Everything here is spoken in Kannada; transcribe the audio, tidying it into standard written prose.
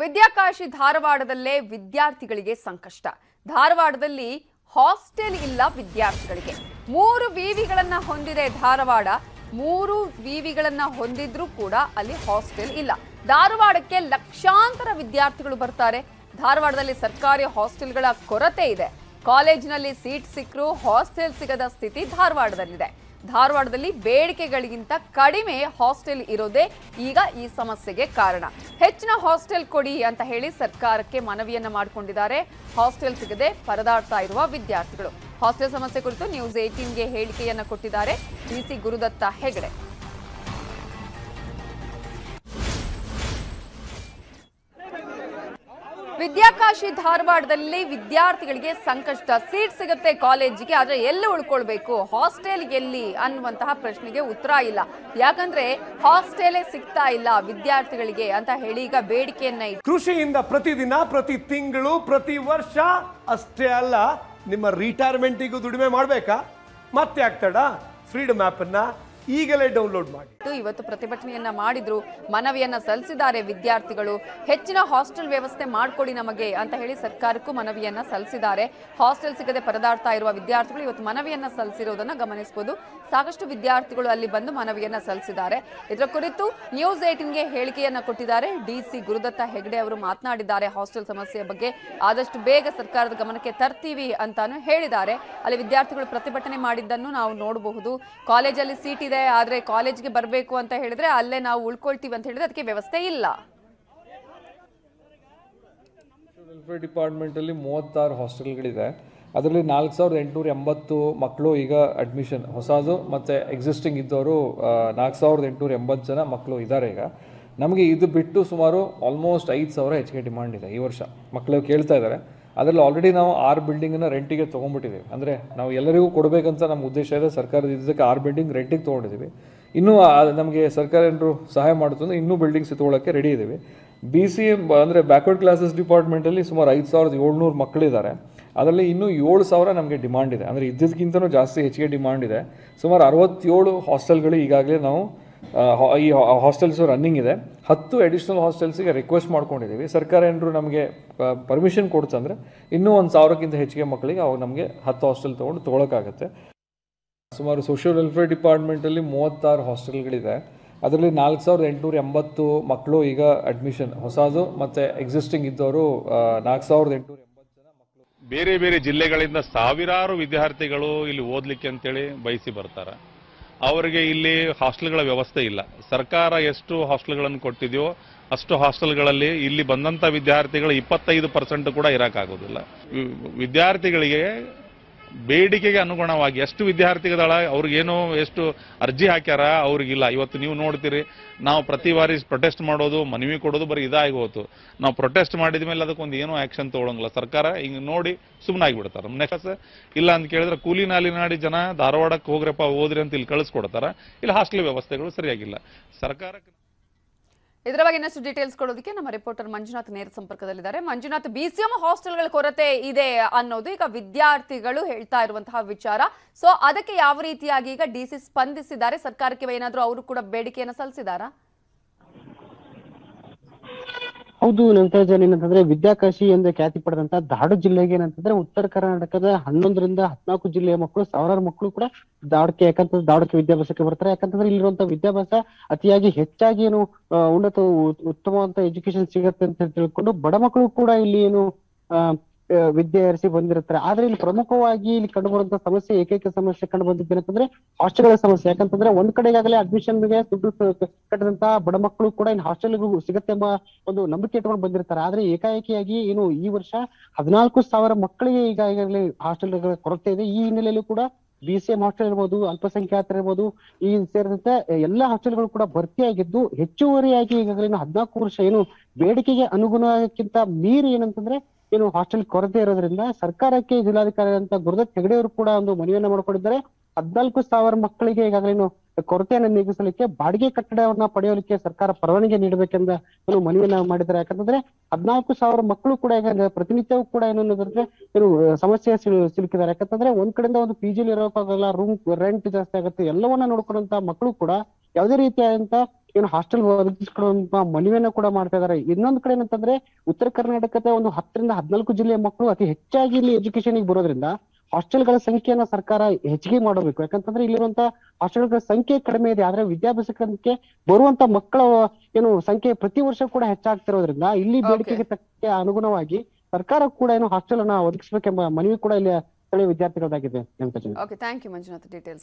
ವಿದ್ಯಾಕಾಶಿ ಧಾರವಾಡದಲ್ಲೇ ವಿದ್ಯಾರ್ಥಿಗಳಿಗೆ ಸಂಕಷ್ಟ. ಧಾರವಾಡದಲ್ಲಿ ಹಾಸ್ಟೆಲ್ ಇಲ್ಲ ವಿದ್ಯಾರ್ಥಿಗಳಿಗೆ. ಮೂರು ವಿವಿಗಳನ್ನು ಹೊಂದಿದೆ ಧಾರವಾಡ. ಮೂರು ವಿವಿಗಳನ್ನು ಹೊಂದಿದ್ರೂ ಕೂಡ ಅಲ್ಲಿ ಹಾಸ್ಟೆಲ್ ಇಲ್ಲ. ಧಾರವಾಡಕ್ಕೆ ಲಕ್ಷಾಂತರ ವಿದ್ಯಾರ್ಥಿಗಳು ಬರ್ತಾರೆ. ಧಾರವಾಡದಲ್ಲಿ ಸರ್ಕಾರಿ ಹಾಸ್ಟೆಲ್ಗಳ ಕೊರತೆ ಇದೆ. ಕಾಲೇಜಿನಲ್ಲಿ ಸೀಟ್ ಸಿಕ್ಕರೂ ಹಾಸ್ಟೆಲ್ ಸಿಗದ ಸ್ಥಿತಿ ಧಾರವಾಡದಲ್ಲಿದೆ. ಧಾರವಾಡದಲ್ಲಿ ಬೇಡಿಕೆಗಳಿಗಿಂತ ಕಡಿಮೆ ಹಾಸ್ಟೆಲ್ ಇರೋದೇ ಈಗ ಈ ಸಮಸ್ಯೆಗೆ ಕಾರಣ. ಹೆಚ್ಚಿನ ಹಾಸ್ಟೆಲ್ ಕೊಡಿ ಅಂತ ಹೇಳಿ ಸರ್ಕಾರಕ್ಕೆ ಮನವಿಯನ್ನ ಮಾಡಿಕೊಂಡಿದ್ದಾರೆ ಹಾಸ್ಟೆಲ್ ಸಿಗದೆ ಪರದಾಡ್ತಾ ಇರುವ ವಿದ್ಯಾರ್ಥಿಗಳು. ಹಾಸ್ಟೆಲ್ ಸಮಸ್ಯೆ ಕುರಿತು News18 ಗೆ ಹೇಳಿಕೆಯನ್ನ ಕೊಟ್ಟಿದ್ದಾರೆ ಡಿಸಿ ಗುರುದತ್ತ ಹೆಗಡೆ. ವಿದ್ಯಾಕಾಶಿ ಧಾರವಾಡದಲ್ಲಿ ವಿದ್ಯಾರ್ಥಿಗಳಿಗೆ ಸಂಕಷ್ಟ. ಸೀಟ್ ಸಿಗುತ್ತೆ ಕಾಲೇಜಿಗೆ, ಆದರೆ ಎಲ್ಲಿ ಉಳ್ಕೊಳ್ಬೇಕು, ಹಾಸ್ಟೆಲ್ ಎಲ್ಲಿ ಅನ್ನುವಂತಹ ಪ್ರಶ್ನೆಗೆ ಉತ್ತರ ಇಲ್ಲ. ಯಾಕಂದ್ರೆ ಹಾಸ್ಟೆಲೇ ಸಿಗ್ತಾ ಇಲ್ಲ ವಿದ್ಯಾರ್ಥಿಗಳಿಗೆ ಅಂತ ಹೇಳಿ ಈಗ ಬೇಡಿಕೆಯನ್ನ ಇಟ್ಟು ಕೃಷಿಯಿಂದ ಪ್ರತಿದಿನ, ಪ್ರತಿ ತಿಂಗಳು, ಪ್ರತಿ ವರ್ಷ ಅಷ್ಟೇ ಅಲ್ಲ ನಿಮ್ಮ ರಿಟೈರ್ಮೆಂಟಿಗೂ ದುಡಿಮೆ ಮಾಡಬೇಕಾ? ಮತ್ತೆ ಆಗ್ತಡ ಫ್ರೀಡಮ್ ಆಪ್ ಅನ್ನ ಈಗಲೇ ಡೌನ್ಲೋಡ್ ಮಾಡಿ. ಇವತ್ತು ಪ್ರತಿಭಟನೆಯನ್ನ ಮಾಡಿದ್ರು, ಮನವಿಯನ್ನ ಸಲ್ಲಿಸಿದ್ದಾರೆ ವಿದ್ಯಾರ್ಥಿಗಳು. ಹೆಚ್ಚಿನ ಹಾಸ್ಟೆಲ್ ವ್ಯವಸ್ಥೆ ಮಾಡಿಕೊಡಿ ನಮಗೆ ಅಂತ ಹೇಳಿ ಸರ್ಕಾರಕ್ಕೂ ಮನವಿಯನ್ನ ಸಲ್ಲಿಸಿದ್ದಾರೆ. ಹಾಸ್ಟೆಲ್ ಸಿಗದೆ ಪರದಾಡ್ತಾ ಇರುವ ವಿದ್ಯಾರ್ಥಿಗಳು ಇವತ್ತು ಮನವಿಯನ್ನ ಸಲ್ಲಿಸಿರೋದನ್ನ ಗಮನಿಸಬಹುದು. ಸಾಕಷ್ಟು ವಿದ್ಯಾರ್ಥಿಗಳು ಅಲ್ಲಿ ಬಂದು ಮನವಿಯನ್ನ ಸಲ್ಲಿಸಿದ್ದಾರೆ. ಇದರ ಕುರಿತು News18 ಗೆ ಹೇಳಿಕೆಯನ್ನ ಕೊಟ್ಟಿದ್ದಾರೆ ಡಿಸಿ ಗುರುದತ್ತ ಹೆಗಡೆ ಅವರು. ಮಾತನಾಡಿದ್ದಾರೆ ಹಾಸ್ಟೆಲ್ ಸಮಸ್ಯೆಯ ಬಗ್ಗೆ ಆದಷ್ಟು ಬೇಗ ಸರ್ಕಾರದ ಗಮನಕ್ಕೆ ತರ್ತೀವಿ ಅಂತಾನು ಹೇಳಿದ್ದಾರೆ. ಅಲ್ಲಿ ವಿದ್ಯಾರ್ಥಿಗಳು ಪ್ರತಿಭಟನೆ ಮಾಡಿದ್ದನ್ನು ನಾವು ನೋಡಬಹುದು. ಕಾಲೇಜಲ್ಲಿ ಸೀಟ್ ಆದ್ರೆ ಕಾಲೇಜ್ಗೆ ಬರಬೇಕು ಅಂತ ಹೇಳಿದ್ರೆ ಅಲ್ಲೇ ನಾವು ಉಳ್ಕೊಳ್ತೀವಿ ಅಂತ ಹೇಳಿದ್ರೆ ಅದಕ್ಕೆ ವ್ಯವಸ್ಥೆ ಇಲ್ಲ. ವೆಲ್ಫೇರ್ ಡಿಪಾರ್ಟ್ಮೆಂಟ್ ಅಲ್ಲಿ 36 ಹಾಸ್ಟೆಲ್ಗಳಿದೆ. ಅದರಲ್ಲಿ 4880 ಮಕ್ಕಳು ಈಗ ಅಡ್ಮಿಷನ್, ಹೊಸದು ಮತ್ತೆ ಎಕ್ಸಿಸ್ಟಿಂಗ್ ಇದ್ದವರು 4880 ಜನ ಮಕ್ಕಳು ಇದ್ದಾರೆ. ಈಗ ನಮಗೆ ಇದು ಬಿಟ್ಟು ಸುಮಾರು ಆಲ್ಮೋಸ್ಟ್ 5000 ಹೆಚ್ಚಿಗೆ ಡಿಮಾಂಡ್ ಇದೆ ಈ ವರ್ಷ ಮಕ್ಕಳು ಕೇಳ್ತಾ ಇದ್ದಾರೆ. ಅದರಲ್ಲಿ ಆಲ್ರೆಡಿ ನಾವು 6 ಬಿಲ್ಡಿಂಗನ್ನು ರೆಂಟಿಗೆ ತೊಗೊಂಡ್ಬಿಟ್ಟಿದ್ದೀವಿ. ಅಂದರೆ ನಾವು ಎಲ್ಲರಿಗೂ ಕೊಡಬೇಕಂತ ನಮ್ಮ ಉದ್ದೇಶ ಇದೆ. ಸರ್ಕಾರದ ಇದಕ್ಕೆ 6 ಬಿಲ್ಡಿಂಗ್ ರೆಂಟಿಗೆ ತೊಗೊಂಡಿದ್ದೀವಿ. ಇನ್ನೂ ನಮಗೆ ಸರ್ಕಾರ ಏನಾದರೂ ಸಹಾಯ ಮಾಡುತ್ತೆ ಅಂದರೆ ಇನ್ನೂ ಬಿಲ್ಡಿಂಗ್ಸ್ ತೊಗೊಳಕ್ಕೆ ರೆಡಿ ಇದ್ದೀವಿ. BCM ಅಂದರೆ ಬ್ಯಾಕ್ವರ್ಡ್ ಕ್ಲಾಸಸ್ ಡಿಪಾರ್ಟ್ಮೆಂಟಲ್ಲಿ ಸುಮಾರು 5700 ಮಕ್ಕಳಿದ್ದಾರೆ. ಅದರಲ್ಲಿ ಇನ್ನೂ 7000 ನಮಗೆ ಡಿಮಾಂಡ್ ಇದೆ. ಅಂದರೆ ಇದ್ದಕ್ಕಿಂತನೂ ಜಾಸ್ತಿ ಹೆಚ್ಚಿಗೆ ಡಿಮಾಂಡ್ ಇದೆ. ಸುಮಾರು 67 ಹಾಸ್ಟೆಲ್ಗಳು ಈಗಾಗಲೇ ನಾವು ಈ ಹಾಸ್ಟೆಲ್ಸ್ ರನ್ನಿಂಗ್ ಇದೆ. 10 ಅಡಿಷನಲ್ ಹಾಸ್ಟೆಲ್ಸಿಗೆ ರಿಕ್ವೆಸ್ಟ್ ಮಾಡ್ಕೊಂಡಿದ್ದೀವಿ. ಸರ್ಕಾರ ಏನಾದರೂ ನಮಗೆ ಪರ್ಮಿಷನ್ ಕೊಡ್ತಂದರೆ ಇನ್ನೂ 1000ಕ್ಕಿಂತ ಹೆಚ್ಚಿಗೆ ಮಕ್ಕಳಿಗೆ ಅವಾಗ ನಮಗೆ 10 ಹಾಸ್ಟೆಲ್ ತೊಗೊಳಕ್ಕಾಗತ್ತೆ. ಸುಮಾರು ಸೋಷಿಯಲ್ ವೆಲ್ಫೇರ್ ಡಿಪಾರ್ಟ್ಮೆಂಟಲ್ಲಿ 36 ಹಾಸ್ಟೆಲ್ಗಳಿದೆ. ಅದರಲ್ಲಿ 4880 ಮಕ್ಕಳು ಈಗ ಅಡ್ಮಿಷನ್, ಹೊಸದು ಮತ್ತು ಎಕ್ಸಿಸ್ಟಿಂಗ್ ಇದ್ದವರು 4880 ಜನ ಮಕ್ಕಳು. ಬೇರೆ ಬೇರೆ ಜಿಲ್ಲೆಗಳಿಂದ ಸಾವಿರಾರು ವಿದ್ಯಾರ್ಥಿಗಳು ಇಲ್ಲಿ ಓದಲಿಕ್ಕೆ ಅಂತೇಳಿ ಬಯಸಿ ಬರ್ತಾರೆ. ಅವರಿಗೆ ಇಲ್ಲಿ ಹಾಸ್ಟೆಲ್ಗಳ ವ್ಯವಸ್ಥೆ ಇಲ್ಲ. ಸರ್ಕಾರ ಎಷ್ಟು ಹಾಸ್ಟೆಲ್ಗಳನ್ನು ಕೊಟ್ಟಿದೆಯೋ ಅಷ್ಟು ಹಾಸ್ಟೆಲ್ಗಳಲ್ಲಿ ಇಲ್ಲಿ ಬಂದಂಥ ವಿದ್ಯಾರ್ಥಿಗಳು 25% ಕೂಡ ಇರೋಕ್ಕಾಗೋದಿಲ್ಲ. ವಿದ್ಯಾರ್ಥಿಗಳಿಗೆ ಬೇಡಿಕೆಗೆ ಅನುಗುಣವಾಗಿ ಎಷ್ಟು ವಿದ್ಯಾರ್ಥಿಗಳ ಅವ್ರಿಗೇನೋ ಎಷ್ಟು ಅರ್ಜಿ ಹಾಕ್ಯಾರ ಅವ್ರಿಗಿಲ್ಲ. ಇವತ್ತು ನೀವು ನೋಡ್ತೀರಿ, ನಾವು ಪ್ರತಿ ಬಾರಿ ಪ್ರೊಟೆಸ್ಟ್ ಮಾಡೋದು, ಮನವಿ ಕೊಡೋದು ಬರೀ ಇದಾಗಿ ಹೋಯ್ತು. ನಾವು ಪ್ರೊಟೆಸ್ಟ್ ಮಾಡಿದ ಮೇಲೆ ಅದಕ್ಕೊಂದು ಏನೋ ಆ್ಯಕ್ಷನ್ ತೊಗೊಳಂಗಿಲ್ಲ. ಸರ್ಕಾರ ಹಿಂಗೆ ನೋಡಿ ಸುಮ್ಮನಾಗಿಬಿಡ್ತಾರೆ. ನೆಕ್ಸ್ಟ್ ಇಲ್ಲ ಅಂತ ಕೇಳಿದ್ರೆ ಕೂಲಿ ನಾಲಿ ನಾಡಿ ಜನ ಧಾರವಾಡಕ್ಕೆ ಹೋಗ್ರಪ್ಪ ಹೋದ್ರಿ ಅಂತ ಇಲ್ಲಿ ಕಳಿಸ್ಕೊಡ್ತಾರೆ. ಇಲ್ಲಿ ಹಾಸ್ಟೆಲ್ ವ್ಯವಸ್ಥೆಗಳು ಸರಿಯಾಗಿಲ್ಲ ಸರ್ಕಾರಕ್ಕೆ. ಇದರ ಬಗ್ಗೆ ಇನ್ನಷ್ಟು ಡೀಟೇಲ್ಸ್ ಕೊಡೋದಕ್ಕೆ ನಮ್ಮ ರಿಪೋರ್ಟರ್ ಮಂಜುನಾಥ್ ನೇರ ಸಂಪರ್ಕದಲ್ಲಿದ್ದಾರೆ. ಮಂಜುನಾಥ್, BCM ಹಾಸ್ಟೆಲ್ಗಳ ಕೊರತೆ ಇದೆ ಅನ್ನೋದು ಈಗ ವಿದ್ಯಾರ್ಥಿಗಳು ಹೇಳ್ತಾ ಇರುವಂತಹ ವಿಚಾರ. ಸೊ ಅದಕ್ಕೆ ಯಾವ ರೀತಿಯಾಗಿ ಈಗ ಡಿಸಿ ಸ್ಪಂದಿಸಿದ್ದಾರೆ? ಸರ್ಕಾರಕ್ಕೆ ಏನಾದರೂ ಅವರು ಕೂಡ ಬೇಡಿಕೆಯನ್ನು ಸಲ್ಲಿಸಿದಾರಾ? ಹೌದು ನಟರಾಜನ್, ಏನಂತಂದ್ರೆ ವಿದ್ಯಾಕಾಶಿ ಎಂದು ಖ್ಯಾತಿ ಪಡೆದಂತಹ ಧಾರವಾಡ ಜಿಲ್ಲೆಗೆ ಏನಂತಂದ್ರೆ ಉತ್ತರ ಕರ್ನಾಟಕದ 11 ರಿಂದ 14 ಜಿಲ್ಲೆಯ ಮಕ್ಕಳು, ಸಾವಿರಾರು ಮಕ್ಕಳು ಕೂಡ ಧಾರವಾಡಕ್ಕೆ, ಯಾಕಂತಂದ್ರೆ ಧಾರವಾಡಕ್ಕೆ ವಿದ್ಯಾಭ್ಯಾಸಕ್ಕೆ ಬರ್ತಾರೆ. ಯಾಕಂತಂದ್ರೆ ಇಲ್ಲಿರುವಂತಹ ವಿದ್ಯಾಭ್ಯಾಸ ಅತಿಯಾಗಿ ಹೆಚ್ಚಾಗಿ ಏನು ಉನ್ನತ ಉತ್ತಮವಂತ ಎಜುಕೇಶನ್ ಸಿಗತ್ತೆ ಅಂತ ತಿಳ್ಕೊಂಡು ಬಡ ಮಕ್ಕಳು ಕೂಡ ಇಲ್ಲಿ ಏನು ವಿದ್ಯೆ ಹರಿಸಿ ಬಂದಿರ್ತಾರೆ. ಆದ್ರೆ ಇಲ್ಲಿ ಪ್ರಮುಖವಾಗಿ ಇಲ್ಲಿ ಕಂಡುಬರುವಂತಹ ಸಮಸ್ಯೆ, ಏಕೈಕ ಸಮಸ್ಯೆ ಕಂಡು ಬಂದಿದ್ದೇನೆ ಅಂತಂದ್ರೆ ಹಾಸ್ಟೆಲ್ಗಳ ಸಮಸ್ಯೆ. ಯಾಕಂತಂದ್ರೆ ಒಂದ್ ಕಡೆ ಈಗಾಗಲೇ ಅಡ್ಮಿಷನ್ಗೆ ದುಡ್ಡು ಕಟ್ಟದಂತಹ ಬಡ ಮಕ್ಕಳು ಕೂಡ ಇನ್ನು ಹಾಸ್ಟೆಲ್ಗೂ ಸಿಗತ್ತೆ ಎಂಬ ಒಂದು ನಂಬಿಕೆ ಇಟ್ಕೊಂಡು ಬಂದಿರ್ತಾರೆ. ಆದ್ರೆ ಏಕಾಏಕಿಯಾಗಿ ಏನು ಈ ವರ್ಷ 14,000 ಮಕ್ಕಳಿಗೆ ಈಗಾಗಲೇ ಹಾಸ್ಟೆಲ್ಗಳ ಕೊರತೆ ಇದೆ. ಈ ಹಿನ್ನೆಲೆಯಲ್ಲೂ ಕೂಡ BCM ಹಾಸ್ಟೆಲ್ ಇರ್ಬೋದು, ಅಲ್ಪಸಂಖ್ಯಾತರು ಇರ್ಬೋದು, ಈ ಸೇರಿದಂತೆ ಎಲ್ಲಾ ಹಾಸ್ಟೆಲ್ಗಳು ಕೂಡ ಭರ್ತಿಯಾಗಿದ್ದು ಹೆಚ್ಚುವರಿಯಾಗಿ ಈಗಾಗಲೇ 14 ವರ್ಷ ಏನು ಬೇಡಿಕೆಗೆ ಅನುಗುಣಕ್ಕಿಂತ ಮೀರಿ ಏನಂತಂದ್ರೆ ಏನು ಹಾಸ್ಟೆಲ್ ಕೊರತೆ ಇರೋದ್ರಿಂದ ಸರ್ಕಾರಕ್ಕೆ ಜಿಲ್ಲಾಧಿಕಾರಿಯಾದಂತಹ ಗುರುದತ್ ಹೆಗಡೆ ಅವರು ಕೂಡ ಒಂದು ಮನವಿಯನ್ನ ಮಾಡಿಕೊಂಡಿದ್ದಾರೆ. 14,000 ಮಕ್ಕಳಿಗೆ ಈಗಾಗಲೇ ಕೊರತೆಯನ್ನು ನೀಗಿಸಲಿಕ್ಕೆ ಬಾಡಿಗೆ ಕಟ್ಟಡವನ್ನ ಪಡೆಯೋಲಿಕ್ಕೆ ಸರ್ಕಾರ ಪರವಾನಗಿ ನೀಡಬೇಕೆಂದ ಏನು ಮನವಿಯನ್ನ ಮಾಡಿದ್ದಾರೆ. ಯಾಕಂತಂದ್ರೆ 14,000 ಮಕ್ಕಳು ಕೂಡ ಈಗ ಪ್ರತಿನಿತ್ಯವೂ ಕೂಡ ಏನಂದ್ರೆ ಏನು ಸಮಸ್ಯೆ ಸಿಲುಕಿದ್ದಾರೆ. ಯಾಕಂತಂದ್ರೆ ಒಂದ್ ಕಡೆಯಿಂದ ಒಂದು PG ಲಿ ಇರೋಕ್ಕಾಗಲ್ಲ, ರೂಮ್ ರೆಂಟ್ ಜಾಸ್ತಿ ಆಗುತ್ತೆ, ಎಲ್ಲವನ್ನ ನೋಡ್ಕೊಂಡಂತ ಮಕ್ಕಳು ಕೂಡ ಯಾವುದೇ ರೀತಿಯಾದಂತಹ ಏನು ಹಾಸ್ಟೆಲ್ ಒದಗಿಸಿಕೊಳ್ಳುವಂತ ಮನವಿಯನ್ನ ಕೂಡ ಮಾಡ್ತಾ ಇದ್ದಾರೆ. ಇನ್ನೊಂದು ಕಡೆ ಏನಂತಂದ್ರೆ ಉತ್ತರ ಕರ್ನಾಟಕದ ಒಂದು 10 ರಿಂದ 14 ಜಿಲ್ಲೆಯ ಮಕ್ಕಳು ಅತಿ ಹೆಚ್ಚಾಗಿ ಇಲ್ಲಿ ಎಜುಕೇಶನ್ ಗೆ ಬರೋದ್ರಿಂದ ಹಾಸ್ಟೆಲ್ಗಳ ಸಂಖ್ಯೆಯನ್ನ ಸರ್ಕಾರ ಹೆಚ್ಚಿಗೆ ಮಾಡಬೇಕು. ಯಾಕಂತಂದ್ರೆ ಇಲ್ಲಿರುವಂತ ಹಾಸ್ಟೆಲ್ಗಳ ಸಂಖ್ಯೆ ಕಡಿಮೆ ಇದೆ, ಆದ್ರೆ ವಿದ್ಯಾಭ್ಯಾಸಕ್ಕೆ ಬರುವಂತ ಮಕ್ಕಳ ಏನು ಸಂಖ್ಯೆ ಪ್ರತಿ ವರ್ಷ ಕೂಡ ಹೆಚ್ಚಾಗ್ತಿರೋದ್ರಿಂದ ಇಲ್ಲಿ ಬೇಡಿಕೆಗೆ ತಕ್ಕ ಅನುಗುಣವಾಗಿ ಸರ್ಕಾರ ಕೂಡ ಏನು ಹಾಸ್ಟೆಲ್ ಅನ್ನ ಒದಗಿಸಬೇಕೆಂಬ ಮನವಿ ಕೂಡ ಇಲ್ಲಿ ಸ್ಥಳೀಯ ವಿದ್ಯಾರ್ಥಿಗಳದಾಗಿದೆ.